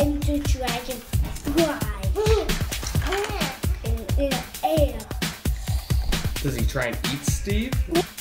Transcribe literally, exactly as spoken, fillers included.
and the dragon flies in the air. Does he try and eat Steve?